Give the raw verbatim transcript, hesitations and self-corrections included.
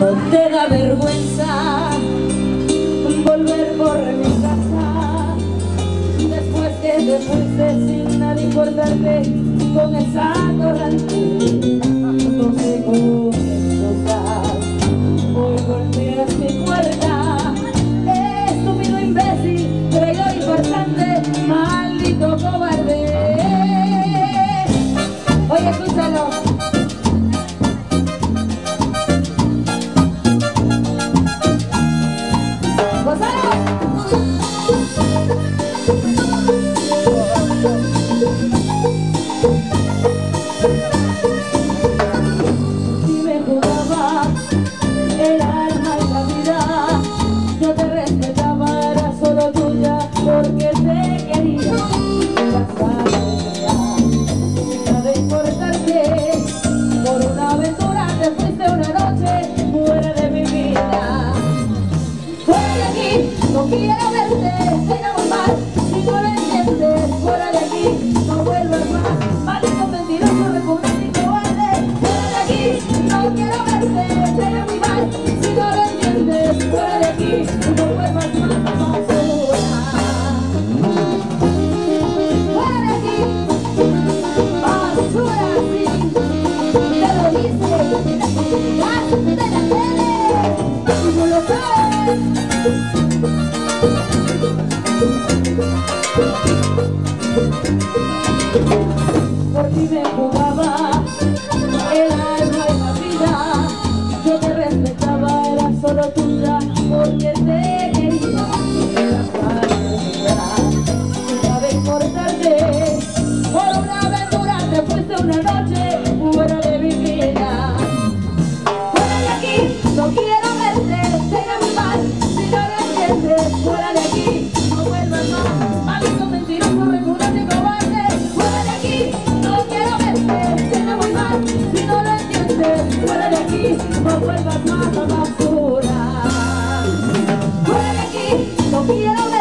No te da vergüenza volver por mi casa después que te fuiste sin nadie importarte, con esa corriente, entonces con esas hoy golpeas mi puerta. Estúpido imbécil, traidor importante, maldito cobarde. Oye, escúchalo. Por ti me jugaba el alma y la vida, yo te respetaba, era solo tuya porque te quería. Era falsa, una vez cortarte, por una aventura te fuiste una noche fuera de mi vida. Fuera de aquí, no quiero verte, tenga mi paz, si no lo entiendes, fuera de aquí, no vuelvas más. Maldito mentiroso, repugnante y cobarde. Fuera de aquí, no vuelvas más a basura. Fuera de aquí, no quiero ver.